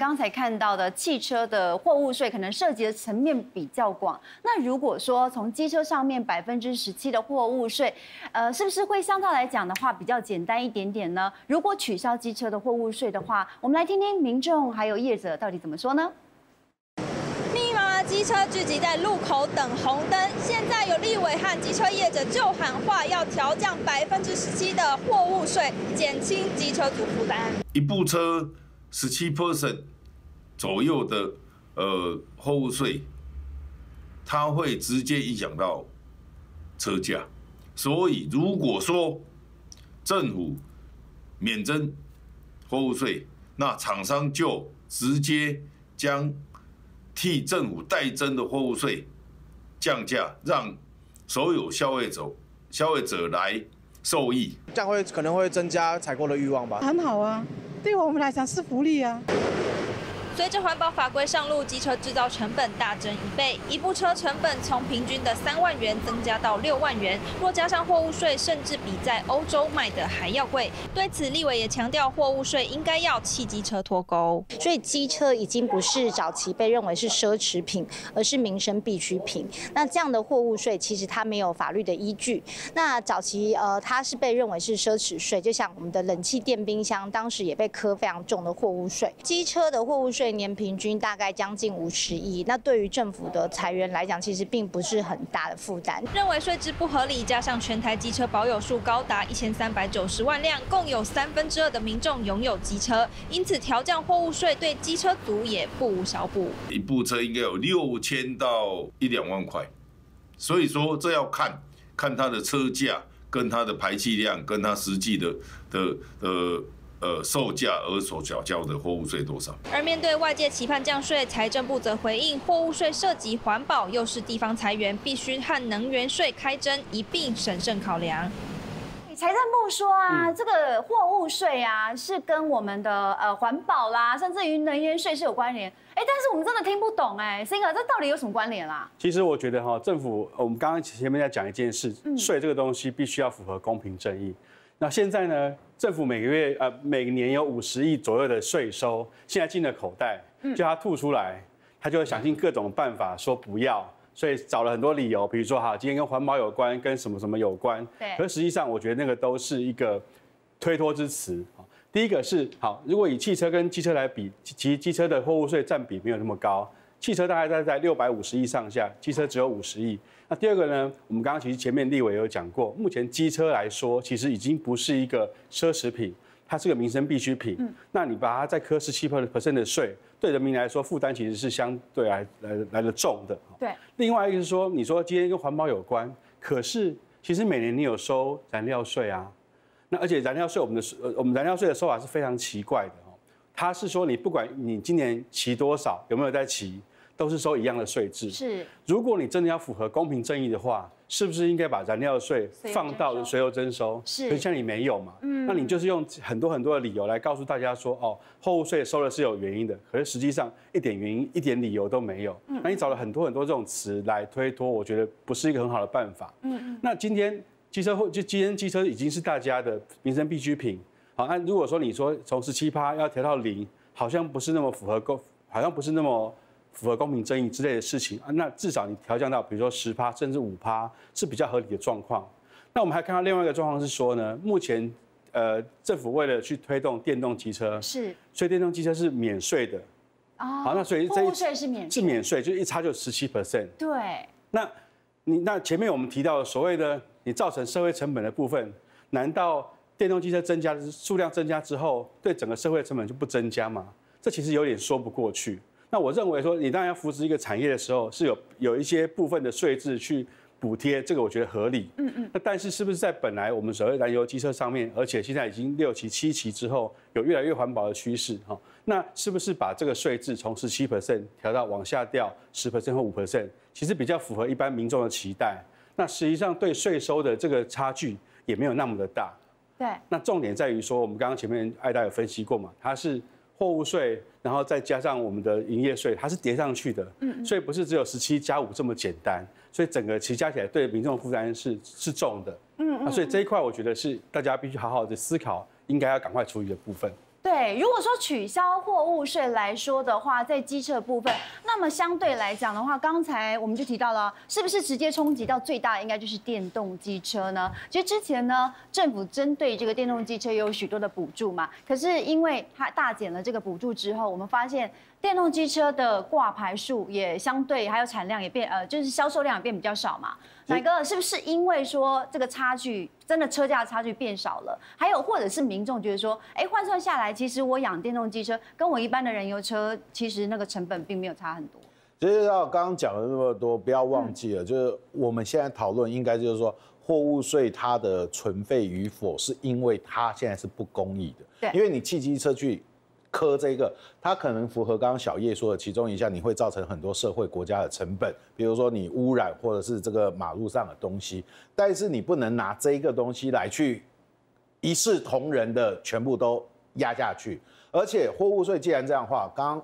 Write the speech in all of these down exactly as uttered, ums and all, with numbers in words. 刚才看到的汽车的货物税可能涉及的层面比较广。那如果说从机车上面百分之十七的货物税，呃，是不是会相较来讲的话比较简单一点点呢？如果取消机车的货物税的话，我们来听听民众还有业者到底怎么说呢？ 机车聚集在路口等红灯，现在有立委和机车业者就喊话，要调降百分之十七的货物税，减轻机车族负担。一部车十七 percent 左右的呃货物税，它会直接影响到车价，所以如果说政府免征货物税，那厂商就直接将 替政府代征的货物税降价，让所有消费者消费者来受益，这样会可能会增加采购的欲望吧。很好啊，对我们来讲是福利啊。随着环保法规上路，机车制造成本大增一倍，一部车成本从平均的三万元增加到六万元，若加上货物税，甚至比在欧洲卖的还要贵。对此，立委也强调，货物税应该要弃机车脱钩。所以，机车已经不是早期被认为是奢侈品，而是民生必需品。那这样的货物税其实它没有法律的依据。那早期呃，它是被认为是奢侈税，就像我们的冷气电冰箱，当时也被科非常重的货物税。机车的货物税 年平均大概将近五十亿，那对于政府的裁员来讲，其实并不是很大的负担。认为税制不合理，加上全台机车保有数高达一千三百九十万辆，共有三分之二的民众拥有机车，因此调降货物税对机车族也不无小补。一部车应该有六千到一两万块，所以说这要看看它的车价、跟它的排气量、跟它实际的的呃。 呃，售价而所缴交的货物税多少？而面对外界期盼降税，财政部则回应，货物税涉及环保，又是地方财源，必须和能源税开征一并审慎考量。 财政部说啊，这个货物税啊是跟我们的呃环保啦，甚至于能源税是有关联。哎，但是我们真的听不懂哎，新哥，这到底有什么关联啦？其实我觉得哈，政府我们刚刚前面在讲一件事，税这个东西必须要符合公平正义。那现在呢，政府每个月呃每年有五十亿左右的税收，现在进了口袋，叫他吐出来，他就会想尽各种办法说不要。 所以找了很多理由，比如说哈，今天跟环保有关，跟什么什么有关。对。可是实际上，我觉得那个都是一个推脱之词。第一个是好，如果以汽车跟机车来比，其实机车的货物税占比没有那么高，汽车大概在在六百五十亿上下，机车只有五十亿。那第二个呢，我们刚刚其实前面立委有讲过，目前机车来说，其实已经不是一个奢侈品，它是个民生必需品。嗯。那你把它再扣十七 percent 的税， 对人民来说，负担其实是相对来来来的重的。对，另外一个是说，你说今天跟环保有关，可是其实每年你有收燃料税啊，那而且燃料税我们的呃我们燃料税的收法是非常奇怪的哦，它是说你不管你今年骑多少，有没有在骑，都是收一样的税制。是，如果你真的要符合公平正义的话，是不是应该把燃料税放到随后征收？是，可是像你没有嘛。 那你就是用很多很多的理由来告诉大家说，哦，货物税收的是有原因的，可是实际上一点原因、一点理由都没有。嗯、那你找了很多很多这种词来推脱，我觉得不是一个很好的办法。嗯，那今天机车或就今天机车已经是大家的民生必需品。好，那如果说你说从十七趴要调到零，好像不是那么符合公，好像不是那么符合公平正义之类的事情。那至少你调降到比如说十趴甚至五趴是比较合理的状况。那我们还看到另外一个状况是说呢，目前 呃，政府为了去推动电动机车，是，所以电动机车是免税的，啊，好，那所以这一税是免是免税，就一差就十七 percent。对，那你那前面我们提到的所谓的你造成社会成本的部分，难道电动机车增加数量增加之后，对整个社会成本就不增加吗？这其实有点说不过去。那我认为说，你当然要扶持一个产业的时候，是有有一些部分的税制去 补贴这个我觉得合理，嗯嗯，那但是是不是在本来我们所谓燃油机车上面，而且现在已经六期七期之后，有越来越环保的趋势哈，那是不是把这个税制从十七 percent 调到往下掉十 percent 或五 percent， 其实比较符合一般民众的期待，那实际上对税收的这个差距也没有那么的大，对，那重点在于说我们刚刚前面艾达有分析过嘛，它是 货物税，然后再加上我们的营业税，它是叠上去的，嗯，所以不是只有十七加五这么简单，所以整个其加起来对民众负担是是重的，嗯，那所以这一块我觉得是大家必须好好的思考，应该要赶快处理的部分。对，如果说取消货物税来说的话，在机车部分，那么相对来讲的话，刚才我们就提到了，是不是直接冲击到最大应该就是电动机车呢？其实之前呢，政府针对这个电动机车也有许多的补助嘛，可是因为它大减了这个补助之后，我们发现电动机车的挂牌数也相对还有产量也变呃，就是销售量也变比较少嘛。 哪个是不是因为说这个差距真的车价差距变少了？还有或者是民众觉得说，哎，换算下来，其实我养电动机车跟我一般的燃油车，其实那个成本并没有差很多。其实要刚刚讲了那么多，不要忘记了，嗯、就是我们现在讨论应该就是说，货物税它的存废与否，是因为它现在是不公义的。对，因为你汽机车去。 科这个，它可能符合刚刚小叶说的其中一项，你会造成很多社会国家的成本，比如说你污染或者是这个马路上的东西，但是你不能拿这个东西来去一视同仁的全部都压下去。而且货物税既然这样的话，刚刚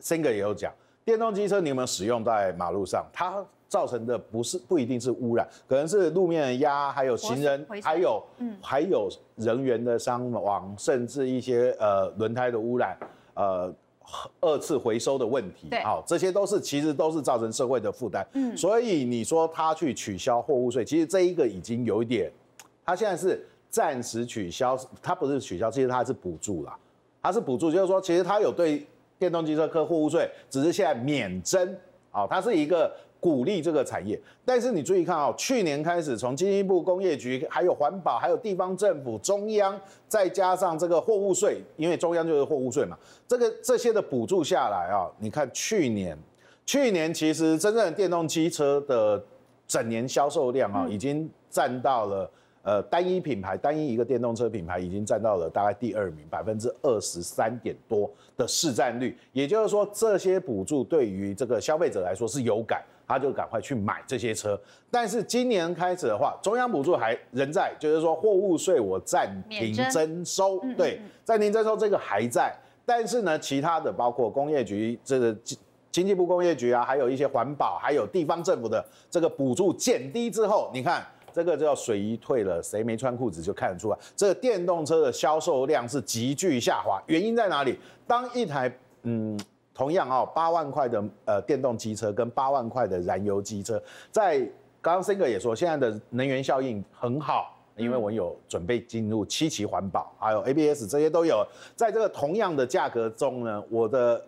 Singer也有讲，电动机车你有没有使用在马路上？它造成的不是不一定是污染，可能是路面的压，还有行人，还有、嗯、还有。 人员的伤亡，甚至一些呃轮胎的污染，呃二次回收的问题，好、哦，这些都是其实都是造成社会的负担。嗯，所以你说他去取消货物税，其实这一个已经有一点，他现在是暂时取消，他不是取消，其实他是补助啦，他是补助，就是说其实他有对电动机车课货物税，只是现在免征，好、哦，它是一个。 鼓励这个产业，但是你注意看啊、哦，去年开始，从经济部、工业局、还有环保、还有地方政府、中央，再加上这个货物税，因为中央就是货物税嘛，这个这些的补助下来啊、哦，你看去年，去年其实真正的电动机车的整年销售量啊、哦，嗯、已经占到了呃单一品牌、单一一个电动车品牌已经占到了大概第二名，百分之二十三点多的市占率，也就是说，这些补助对于这个消费者来说是有感。 他就赶快去买这些车，但是今年开始的话，中央补助还仍在，就是说货物税我暂停征收，对，暂停征收这个还在，但是呢，其他的包括工业局这个经济部工业局啊，还有一些环保，还有地方政府的这个补助减低之后，你看这个叫水一退了，谁没穿裤子就看得出来，这个电动车的销售量是急剧下滑，原因在哪里？当一台嗯。 同样啊、哦，八万块的呃电动机车跟八万块的燃油机车，在刚刚Singer也说，现在的能源效应很好，因为我有准备进入七期环保，还有 A B S 这些都有。在这个同样的价格中呢，我的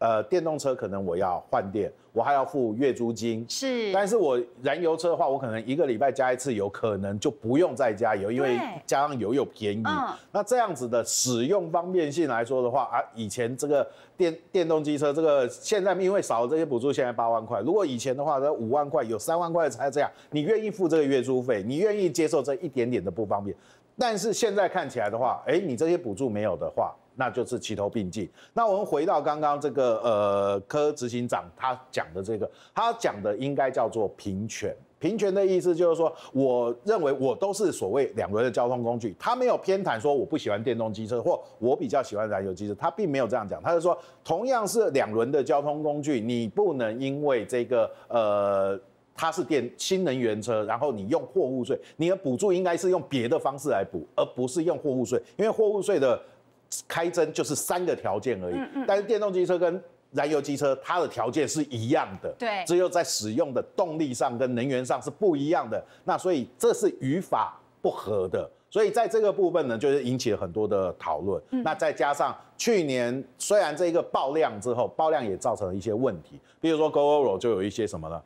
呃电动车可能我要换电，我还要付月租金，是。但是我燃油车的话，我可能一个礼拜加一次油，可能就不用再加油，因为加上油又便宜。嗯、那这样子的使用方便性来说的话啊，以前这个。 电电动机车这个现在因为少了这些补助，现在八万块。如果以前的话，那五万块有三万块才这样，你愿意付这个月租费，你愿意接受这一点点的不方便。但是现在看起来的话，哎，你这些补助没有的话，那就是齐头并进。那我们回到刚刚这个呃柯执行长他讲的这个，他讲的应该叫做平权。平权的意思就是说，我认为我都是所谓两轮的交通工具，他没有偏袒说我不喜欢电动机车或我比较喜欢燃油机车，他并没有这样讲，他就说同样是两轮的交通工具，你不能因为这个呃它是电新能源车，然后你用货物税，你的补助应该是用别的方式来补，而不是用货物税，因为货物税的开征就是三个条件而已，但是电动机车跟 燃油机车它的条件是一样的，对，只有在使用的动力上跟能源上是不一样的，那所以这是语法不合的，所以在这个部分呢，就是引起了很多的讨论。嗯、那再加上去年虽然这个爆量之后，爆量也造成了一些问题，比如说 GoPro 就有一些什么呢？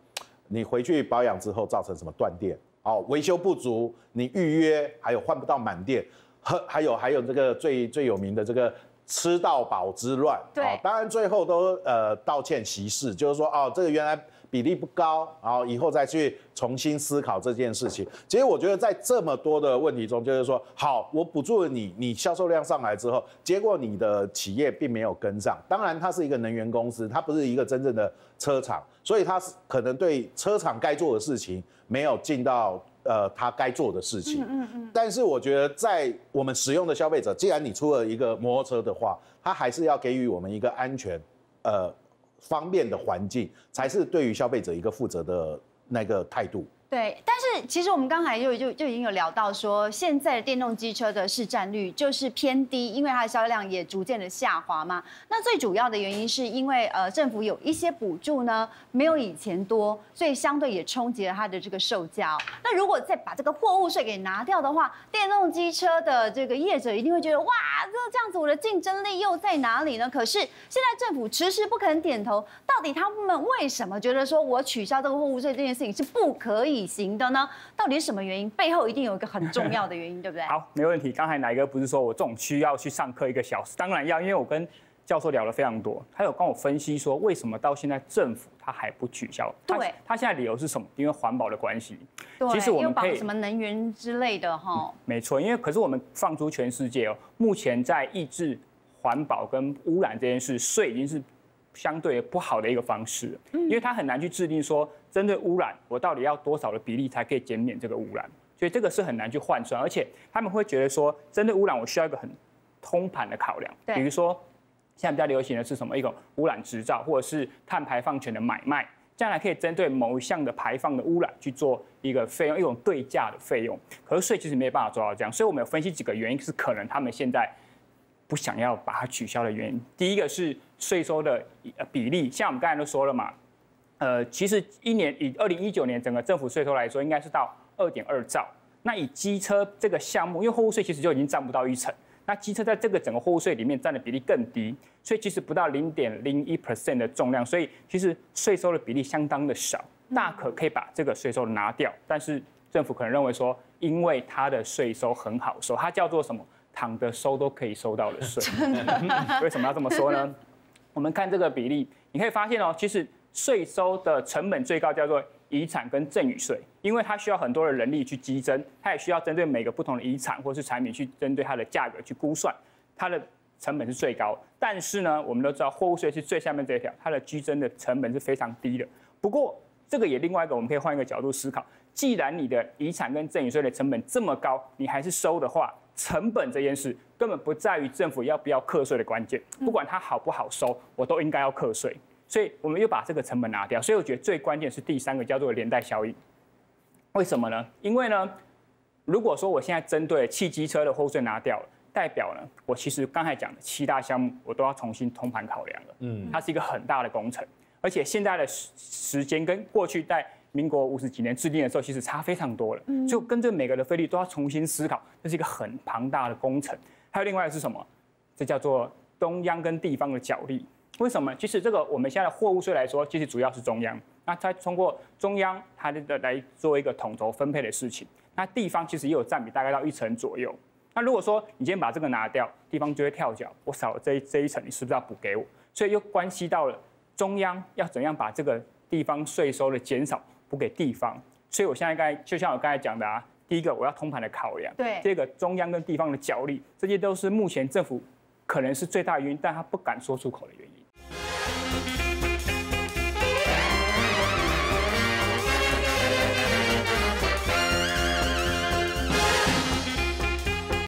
你回去保养之后造成什么断电，哦，维修不足，你预约还有换不到满电，和还有还有这个最最有名的这个。 吃到饱之乱，对、哦，当然最后都呃道歉息事，就是说哦，这个原来比例不高，然后以后再去重新思考这件事情。其实我觉得在这么多的问题中，就是说，好，我补助了你，你销售量上来之后，结果你的企业并没有跟上。当然，它是一个能源公司，它不是一个真正的车厂，所以它可能对车厂该做的事情没有尽到。 呃，他该做的事情，嗯嗯嗯，但是我觉得，在我们使用的消费者，既然你出了一个摩托车的话，他还是要给予我们一个安全、呃，方便的环境，才是对于消费者一个负责的那个态度。对，但是其实我们刚才就就就已经有聊到说，现在的电动机车的市占率就是偏低，因为它的销量也逐渐的下滑嘛。那最主要的原因是因为呃政府有一些补助呢，没有以前多，所以相对也冲击了它的这个售价哦。那如果再把这个货物税给拿掉的话，电动机车的这个业者一定会觉得哇，这这样子我的竞争力又在哪里呢？可是现在政府迟迟不肯点头，到底他们为什么觉得说我取消这个货物税这件事情是不可以行的呢？到底是什么原因？背后一定有一个很重要的原因，对不对？好，没问题。刚才哪一个不是说我这种需要去上课一个小时？当然要，因为我跟教授聊了非常多，他有跟我分析说为什么到现在政府他还不取消。对，他现在理由是什么？因为环保的关系。对，其实我们可以什么能源之类的哈、嗯。没错，因为可是我们放出全世界哦，目前在抑制环保跟污染这件事，税已经是相对不好的一个方式，因为它很难去制定说针对污染，我到底要多少的比例才可以减免这个污染，所以这个是很难去换算，而且他们会觉得说，针对污染我需要一个很通盘的考量，比如说现在比较流行的是什么一种污染执照或者是碳排放权的买卖，将来可以针对某一项的排放的污染去做一个费用，一种对价的费用，可是税其实没有办法做到这样，所以我们有分析几个原因是可能他们现在不想要把它取消的原因，第一个是税收的比例，像我们刚才都说了嘛，呃，其实一年以二零一九年整个政府税收来说，应该是到二点二兆。那以机车这个项目，因为货物税其实就已经占不到一成，那机车在这个整个货物税里面占的比例更低，所以其实不到零点零一 percent 的重量，所以其实税收的比例相当的少，大可可以把这个税收拿掉。但是政府可能认为说，因为它的税收很好收，它叫做什么？躺着收都可以收到的税，为什么要这么说呢？我们看这个比例，你可以发现哦，其实税收的成本最高叫做遗产跟赠与税，因为它需要很多的人力去稽征，它也需要针对每个不同的遗产或是产品去针对它的价格去估算，它的成本是最高。但是呢，我们都知道货物税是最下面这一条，它的稽征的成本是非常低的。不过这个也另外一个，我们可以换一个角度思考，既然你的遗产跟赠与税的成本这么高，你还是收的话。成本这件事根本不在于政府要不要课税的关键，不管它好不好收，我都应该要课税。所以我们又把这个成本拿掉。所以我觉得最关键是第三个叫做连带效应。为什么呢？因为呢，如果说我现在针对汽机车的货税拿掉了，代表呢，我其实刚才讲的七大项目我都要重新通盘考量了。嗯，它是一个很大的工程，而且现在的时间跟过去在民国五十几年制定的时候，其实差非常多了，所以跟这每个的费率都要重新思考，这是一个很庞大的工程。还有另外是什么？这叫做中央跟地方的角力。为什么？其实这个我们现在的货物税来说，其实主要是中央，那它通过中央它的来做一个统筹分配的事情。那地方其实也有占比，大概到一成左右。那如果说你今天把这个拿掉，地方就会跳脚，我少了这这一层，你是不是要补给我？所以又关系到了中央要怎样把这个地方税收的减少。不给地方，所以我现在刚才就像我刚才讲的啊，第一个我要通盘的考量，对，第二个中央跟地方的角力，这些都是目前政府可能是最大的原因，但他不敢说出口的原因。